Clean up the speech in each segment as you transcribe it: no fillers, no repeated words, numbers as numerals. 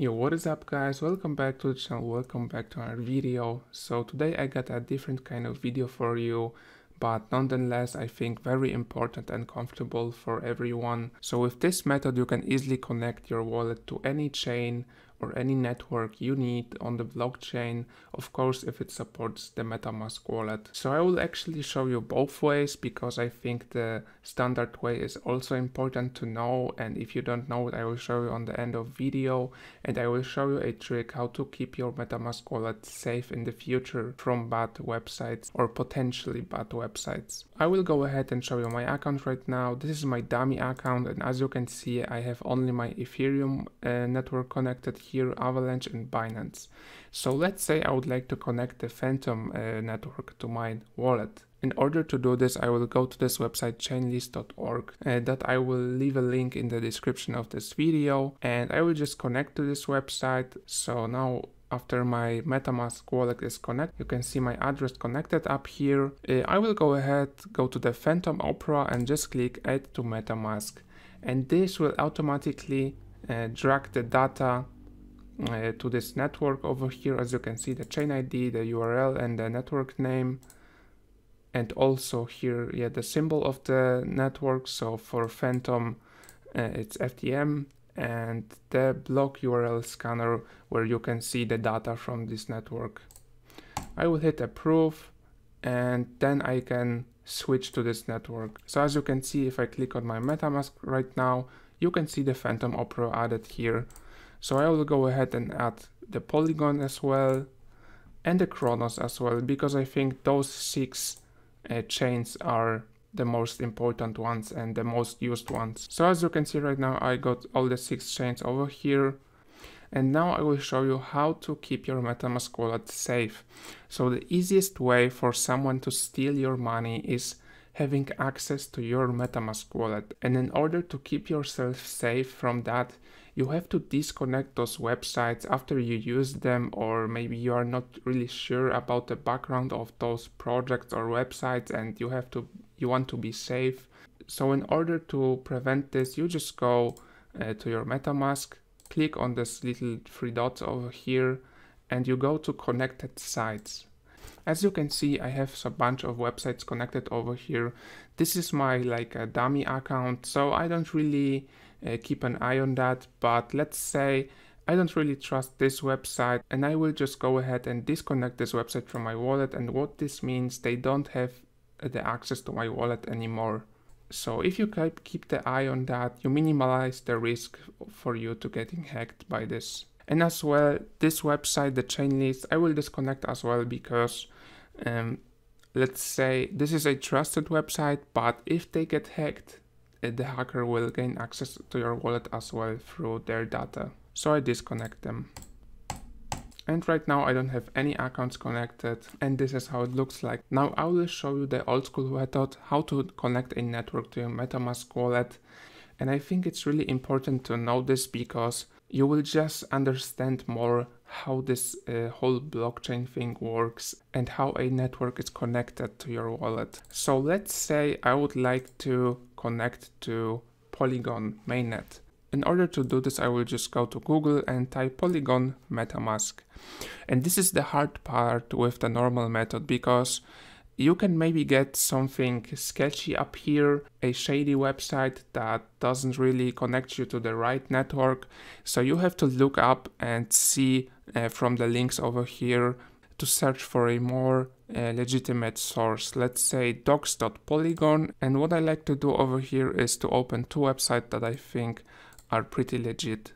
Yo, what is up guys, welcome back to the channel, welcome back to our video. So today I got a different kind of video for you, but nonetheless I think very important and comfortable for everyone. So with this method you can easily connect your wallet to any chain or any network you need on the blockchain, of course if it supports the MetaMask wallet. So I will actually show you both ways because I think the standard way is also important to know, and if you don't know it I will show you on the end of video, and I will show you a trick how to keep your MetaMask wallet safe in the future from bad websites or potentially bad websites. I will go ahead and show you my account right now. This is my dummy account, and as you can see I have only my Ethereum network connected here. Avalanche and Binance. So let's say I would like to connect the Fantom network to my wallet. In order to do this, I will go to this website chainlist.org that I will leave a link in the description of this video, and I will just connect to this website. So now after my MetaMask wallet is connected, you can see my address connected up here. I will go ahead, go to the Fantom Opera and just click add to MetaMask, and this will automatically drag the data to this network over here. As you can see, the chain ID, the URL and the network name, and also here the symbol of the network. So for Fantom it's FTM, and the block URL scanner where you can see the data from this network. I will hit approve and then I can switch to this network. So as you can see, if I click on my MetaMask right now, you can see the Fantom Opera added here. So I will go ahead and add the Polygon as well, and the Cronos as well, because I think those six chains are the most important ones and the most used ones. So as you can see right now, I got all the six chains over here. And now I will show you how to keep your MetaMask wallet safe. So the easiest way for someone to steal your money is having access to your MetaMask wallet, and in order to keep yourself safe from that, you have to disconnect those websites after you use them, or maybe you are not really sure about the background of those projects or websites and you want to be safe. So in order to prevent this, you just go to your MetaMask, click on this little three dots over here, and you go to connected sites. As you can see, I have a bunch of websites connected over here. This is my dummy account, so I don't really keep an eye on that, but let's say I don't really trust this website, and I will just go ahead and disconnect this website from my wallet. And what this means, they don't have the access to my wallet anymore. So if you keep the eye on that, you minimize the risk for you to getting hacked by this. And as well, this website, the chain list, I will disconnect as well, because let's say this is a trusted website, but if they get hacked, the hacker will gain access to your wallet as well through their data. So I disconnect them. And right now I don't have any accounts connected, and this is how it looks like. Now I will show you the old school method, how to connect a network to your MetaMask wallet. And I think it's really important to know this, because you will just understand more how this whole blockchain thing works and how a network is connected to your wallet. So let's say I would like to connect to Polygon Mainnet. In order to do this, I will just go to Google and type Polygon MetaMask. And this is the hard part with the normal method, because you can maybe get something sketchy up here, a shady website that doesn't really connect you to the right network. So you have to look up and see from the links over here to search for a more legitimate source. Let's say docs.polygon. And what I like to do over here is to open two websites that I think are pretty legit.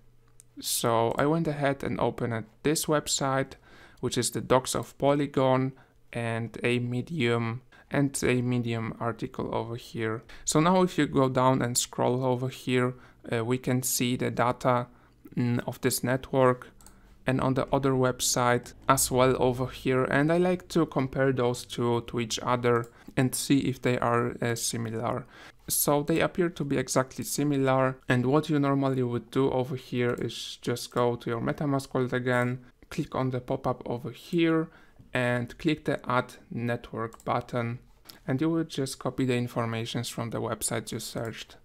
So I went ahead and opened this website, which is the docs of Polygon, and a medium article over here. So now if you go down and scroll over here, we can see the data of this network, and on the other website as well over here. And I like to compare those two to each other and see if they are similar. So they appear to be exactly similar. And what you normally would do over here is just go to your MetaMask wallet again, click on the pop-up over here, and click the Add Network button, and you will just copy the information from the website you searched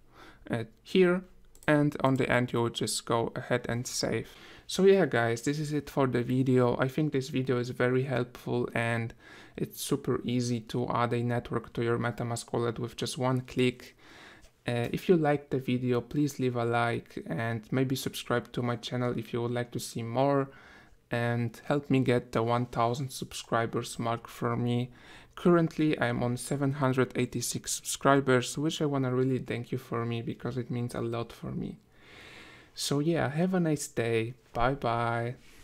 here, and on the end you just go ahead and save. So yeah guys, this is it for the video. I think this video is very helpful and it's super easy to add a network to your MetaMask wallet with just one click. If you liked the video, please leave a like and maybe subscribe to my channel if you would like to see more, and help me get the 1000 subscribers mark for me. Currently I'm on 786 subscribers, which I wanna really thank you for me because it means a lot for me. So yeah, have a nice day. Bye bye.